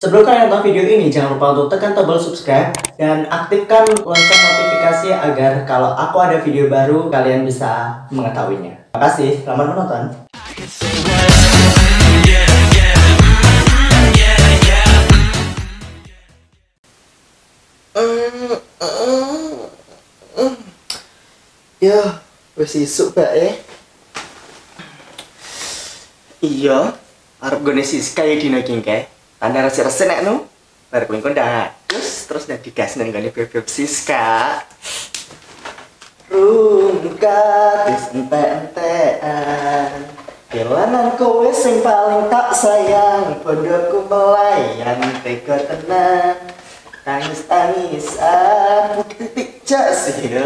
Sebelum kalian nonton video ini, jangan lupa untuk tekan tombol subscribe dan aktifkan lonceng notifikasi agar kalau aku ada video baru, kalian bisa mengetahuinya. Makasih, selamat menonton. Ya, wis isuk Pak ya. Iya, arep gone siska ya dina iki kae. Tanda rese-rese nek nu, bareng kuwi kondak. Terus nek digasne nggone bebek Siska. Rungka disentek-entekan. Kelanan kowe sing paling tak sayang, pondokku melayan tega tenan. Tangis-tangis aku titik jasih.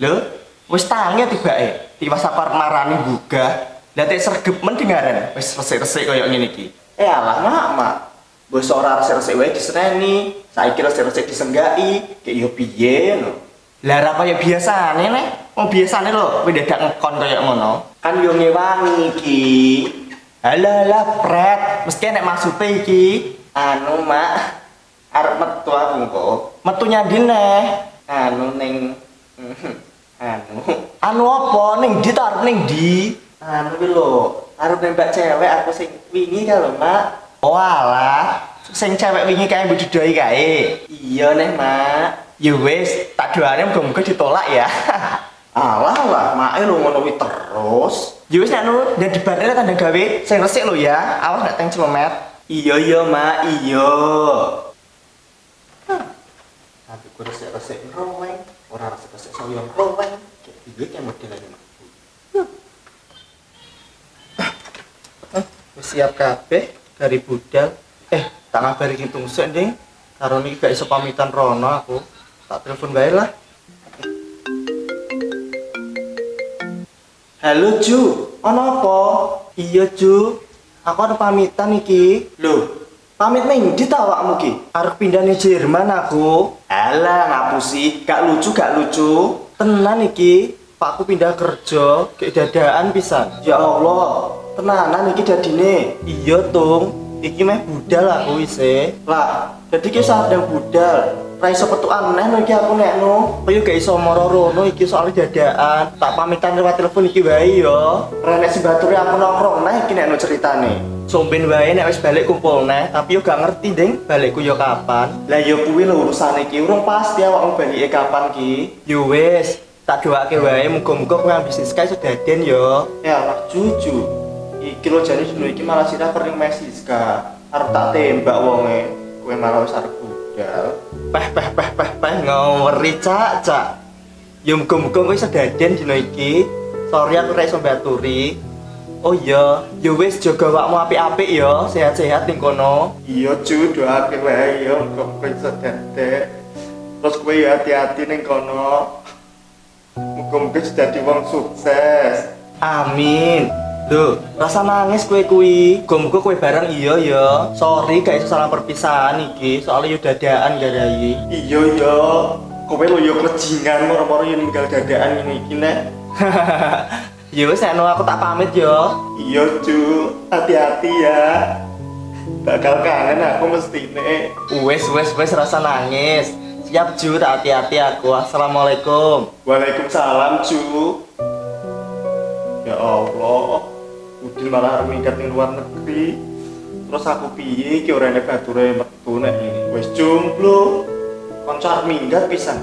Lho, wis tangi tibake. Tiwas apar marani buka. Datek sergep mendengaran, wis resik-resik koyo ngene iki. Alah, mak. Wis ora resik-resik wae diseneni, saiki resik-resik disenggai, kek yo piye ngono. Lah ra kaya biasane nek, wong biasane lho kowe dadak ngekon koyo ngono. Kan yo ngewangi iki. Alah, pret, mesti nek maksude iki anu mak arep metu aku engko. Metu nyandi neh. Anu ning anu apa ning ndi ta arep ning ndi? Anu kuwi lho, arep nembak cewek aku sing wingi ka lho, Mak. Oh alah, sing cewek wingi kae mbok didoi kae. Iya neh, Mak. Ya wis, tak doane muga-muga ditolak ya. Alah, Mak e lho ngono kuwi terus. Ya wis nek nu ndek dibarne tanda gawe sing resik lho ya. Awas nek teng celomet. Iya, Mak, iya. Tapi ku resik-resik roeng, ora resik-resik saya roeng. Piye ki modelane, Mak? Siap kabeh dari budal. Tak ngabari Kinthung sik, Nding. Karo niki gak iso pamitan rono aku. Tak telepon bae lah. Halo, Ju. Ono apa? Iya, Ju. Aku ada pamitan iki. Lho, pamit ning ndi ta awakmu ki? Arep pindah ning Jerman aku. Alah, ngapusi. Gak lucu. Tenan iki. Pakku pindah kerja, kayak dadaan pisan. Ya Allah. Tenanan iki dadine. Iya, Tung. Iki meh budal aku isih. Lah, dadi ki sadang budal. Ra iso petukan meneh iki aku nekno. Koyo gak iso marorono iki soal dadaan. Tak pamitan lewat telepon iki wae ya. Ra nek sembaturi aku nongkrong neh iki nekno ceritane. Somben wae nek wis balik kumpul neh, tapi yo gak ngerti, Ding, balikku yo kapan. Lah yo kuwi lho urusane iki. Urung pasti awakmu balike kapan ki. Yo wis, tak doake wae muga-muga kowe ambisi Siska iso daden yo. Ya Allah, jujur. Iki lo jadi dulu iki malah sirah kering Messi Siska. Arep tak tembak wonge. Kowe malah wis arep budal. Peh ngaweri cak. Ya muga-muga kowe sedaden dina iki. Sorry aku ra iso mbaturi. Oh iya, ya wis jaga awakmu apik-apik ya, sehat-sehat ning kono. Iya, Ju, doaake wae ya muga-muga iso dadek. Terus kowe ya hati-hati ning kono. Muga-muga dadi wong sukses. Amin. Duh, rasa nangis kue-kue. Muga-muga kue bareng iya. Sorry, gak iso salah perpisahan iki. Soalnya yo dadaan gak rai. Iya. Kowe lo yo kejingan, moro-moro yo ninggal dadaan ini iki nek. Yo wis nek aku tak pamit yo. Iya, Cu. Hati-hati ya. Bakal kangen aku mestine. Wes rasa nangis. Siap, Ju, hati-hati aku. Assalamualaikum. Waalaikumsalam, Cu. Ya Allah. Udin malah minggat ning luar negeri. Terus aku piye iki ora ene bature metu nek wis jomblo. Kanca minggat pisan.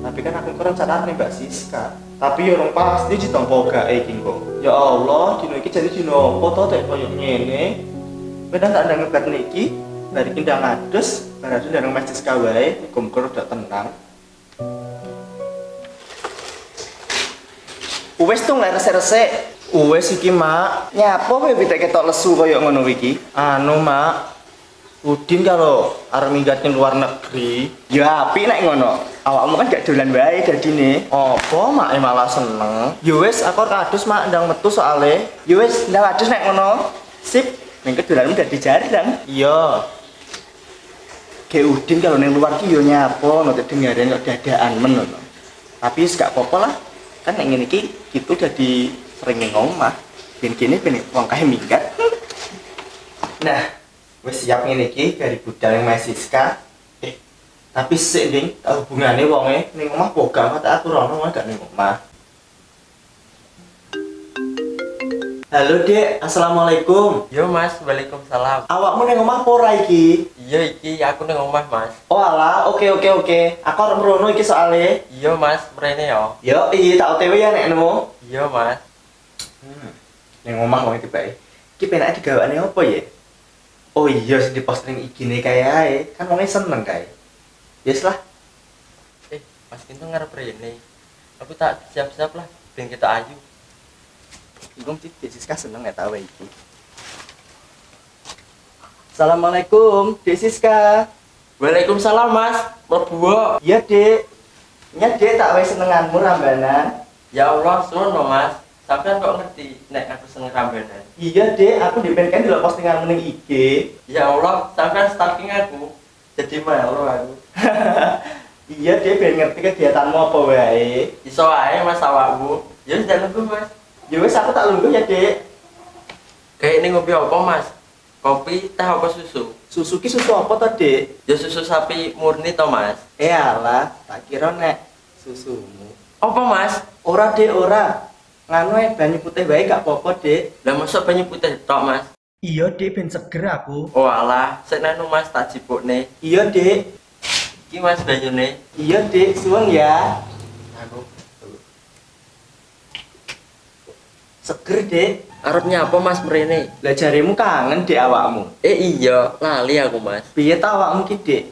Tapi kan aku kurang sadar nih Mbak Siska. Tapi yo rong pasti ditampa gae iki kok. Ya Allah, dino iki jadi dino apa to tek koyo ngene. Padahal tak ndang ngebat niki, bari kindang adus, bareng ndang Mbak Siska wae, muga-muga dak tenang. Wes Tung, lek resik-resik. Wes iki, Mak. Nyapa kowe pitik ketok lesu kaya ngono iki? Anu, Mak. Udin karo arep minggat ning luar negeri. Ya apik nek ngono. Awakmu kan gak dolan wae dadine. Apa mak malah seneng? Ya wis, aku kadus Mak ndang metu soale. Ya wis, ndang kadus nek ngono. Sip, ning kedolanmu dadi jarang. Iya. Ge Udin karo ning luar ki yo nyapa nek dengaren kok dadaan men ngono. Tapi gak apa-apa lah. Kan nek ngene iki gitu dadi sering ngomah, ben kene ben wong kae minggat. Nah, wis siap ngene iki dari budal yang Mesiska. Tapi sik ning hubungane wonge ning omah boga mata aku rono wae gak ning omah. Halo Dek, Assalamualaikum. Yo Mas, Waalaikumsalam. Awakmu ning omah apa ora iki? Iya iki, aku ning omah Mas. Oh alah, oke. Aku arep rono iki soalnya. Iya Mas, mrene yo. Yo, iki tak OTW ya nek nemu. Iya Mas. Ning omah wong iki bae. Iki penake digawakne apa ya? Oh iya sing diposting igine kae ae, kan wong seneng kae. Yes lah. Mas Kinthung ngarep rene. Aku tak siap-siap lah ben kita ayu. Igung Dek Siska seneng ya tahu iki. Assalamualaikum Dek Siska. Waalaikumsalam Mas. Mlebu. Iya Dek. Nya Dek tak wis senenganmu rambanan. Ya Allah sono Mas. Sampeyan kok ngerti nek aku seneng rambanan. Iya Dek, aku dipenken delok postinganmu ning IG. Ya Allah, sampeyan stalking aku. Jadi malu aku. Iya Dek, ben ngerti kegiatanmu apa wae. Iso wae Mas awakmu. Ya wis ndelok Mas. Ya wis aku tak lungguh ya, Dek. Kayak ini ngopi apa, Mas? Kopi, teh apa susu? Susu ki susu apa to, Dek? Ya susu sapi murni to, Mas. Eyalah, tak kira nek susumu. Apa, Mas? Ora, Dek, ora. Nganu banyu putih wae gak apa-apa, Dek. Lah mosok banyu putih tok, Mas? Iya, Dek, ben seger aku. Oh, alah, sik nanu Mas tak jipukne. Iya, Dek. Iki Mas banyune. Iya, Dek, suweng ya. Aku seger Dek. Arepnya apa Mas mrene? Lah jaremu kangen Dek awakmu. Iya, lali aku Mas. Piye ta awakmu ki Dek?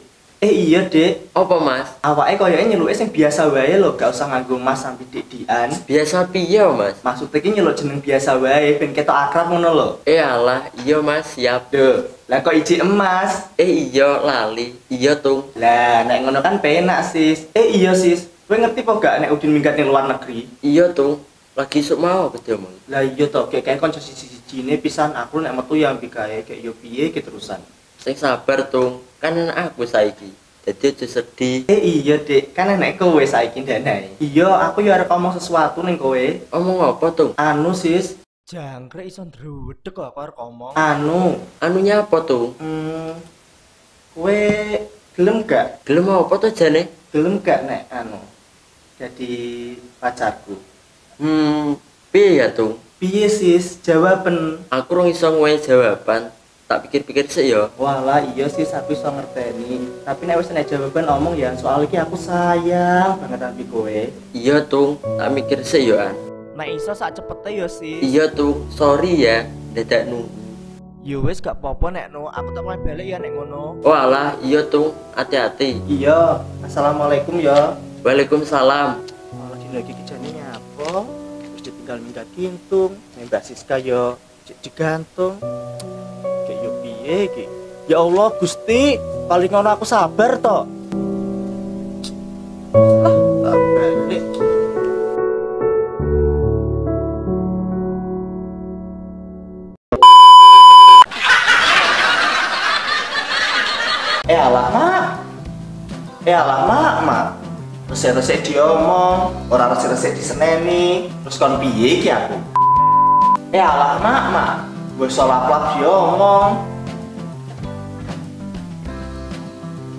Iya Dek. Apa Mas? Awake koyoke nyeluke sing biasa wae lho, gak usah nganggo Mas sampe Dek-dekan. Biasa piye Mas? Maksudnya ki nyeluk jeneng biasa wae ben ketok akrab ngono lho. Iyalah, iya Mas, siap Dek. Lah kok iji emas? Iya, lali. Iya Tung. Lah nek ngono kan penak Sis. Iya Sis. Kowe ngerti po gak nek Udin minggat ning luar negeri? Iya Tung. Lagi esuk mau ketemu. Lah iya to, kayak kanca siji-sijine pisan aku nek metu yang bigawe kayak yo piye ki terusan. Sing sabar Tung, kan enak aku saiki. Dadi aja sedih. Iya Dek, kan enak kowe saiki ndane. Iya, aku yo arep ngomong sesuatu ning kowe. Omong apa Tung? Anu Sis. Jangkrik iso ndredeg kok aku arep ngomong. Anunya apa Tung? Kowe gelem gak? Gelem apa to jane? Gelem gak nek anu. Jadi pacarku. Piye ya Tung? Piye Sis? Jawaban. Aku rong iso ngoe jawaban. Tak pikir-pikir sih ya. Walah iya Sis, aku iso ngerteni. Tapi nek wis nek jawaban omong ya, soal iki aku sayang banget ambi kowe. Iya Tung, tak mikir sih ya an. Nek iso sak cepete ya Sis. Iya Tung, sorry ya, dadak nunggu. Ya wis gak apa-apa nek no, aku tak mulai balik ya nek ngono. Walah iya Tung, hati-hati. Iya, assalamualaikum ya. Waalaikumsalam. Malah lagi kejadiannya. Oh, terus ditinggal minggat Kinthung, Mbak Siska yo digantung. Kayak yo piye iki? Ya Allah Gusti, paling ngono aku sabar to. Lah, tak balik. Alamak. Resik-resik diomong, orang resik-resik diseneni, terus kon piye iki aku? Alah mak, wis solak-solak diomong.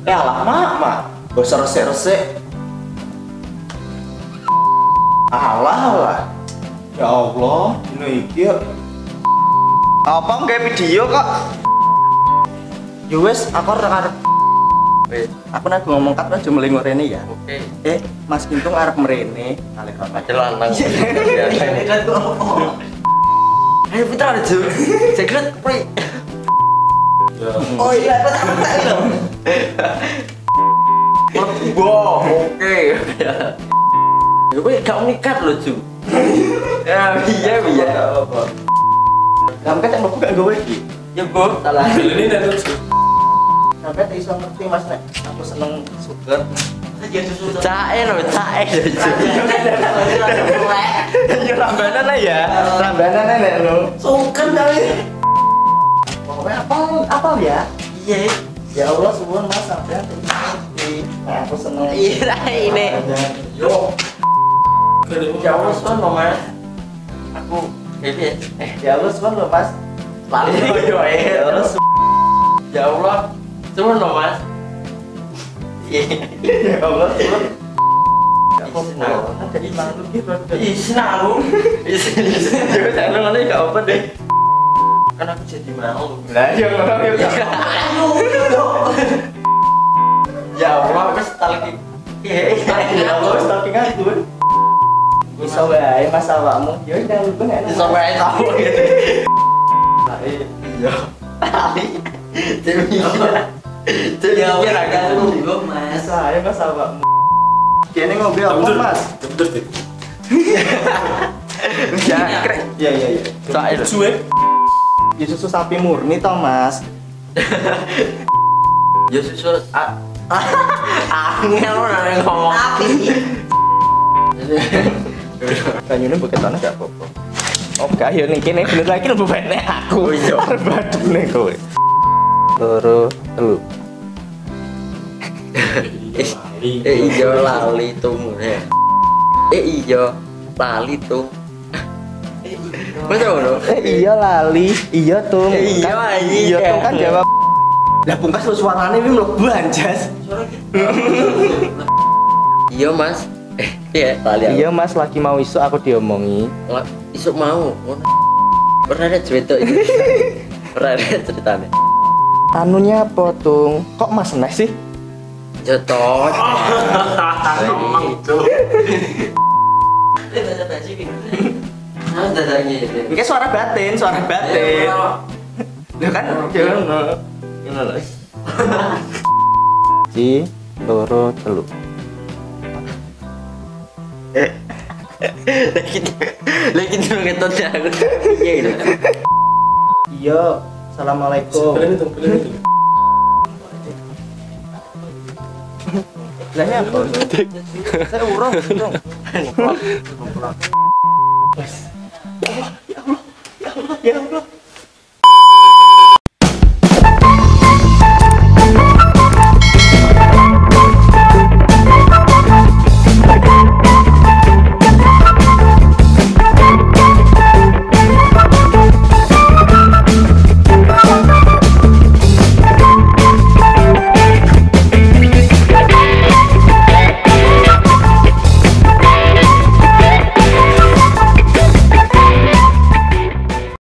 Alah mak, wis resik-resik. Alah. Ya Allah, dino iki apa nggae video kok? Ya wis, aku arep aku nak ngomong kat aja melingo rene ya. Oke. Mas Kinthung arep mrene kalih kota Celan Bang. Ayo putra aja. Segret pri. Oh iya, tak lho. Wow, oke. Ya kowe gak unikat lho, Ju. Ya iya. Apa? Kamu kan aku gak gawe iki. Ya, Bu, salah. Ini ndak lucu. Sampai tak iso ngerti Mas nek aku seneng sugar. Saja susu. Cae. Ya rambanan nek lho. Sungkan ta wis. Apa ya? Iya. Ya Allah suwun Mas sampean iki. Aku seneng. Iya ini. Yo. Ya Allah suwun Mas. Aku ya Allah suwun lho Mas. paling jodohin terus ya Allah turun dong mas. Ya Allah turun jadi malu gitu jadi gak apa deh kan aku jadi malu ya Allah terus talking ya Allah terus talking aja bisa wae mas awakmu ya udah lu ben bisa wae tahu gitu tapi ya tapi dia agak lu mas ae mas awakmu kene ngopi apa mas terus deh ya krek ya ya ya sae suwe ya susu sapi murni to mas ya susu angel orang ngomong sapi kanyune beketane gak apa-apa. Oh, gak ya ning kene bener lagi lebih banyak aku. Oh iya. Badune kowe. Loro, telu. Iya lali tumune. Iya lali tum. Bener ngono. Iya lali, iya tum. Iya tum kan jawab. Lah pungkas suarane iki mlebu anjas. Iya, Mas. Iya, iya mas lagi mau isuk aku diomongi. Isuk mau, pernah ada cerita ini? Pernah ada ceritanya? Tanunya apa Tung? Kok mas enak sih? Jotot. Ngomong itu. Ini bahasa basi gitu. Ini suara batin, suara batin. Loh kan? Gimana loh? Si, loro, telu. Lagi dulu ngetotnya aku. Iya itu. Iya, assalamualaikum. Lahnya apa? Saya urung, dong. Ya Allah, ya Allah, ya Allah.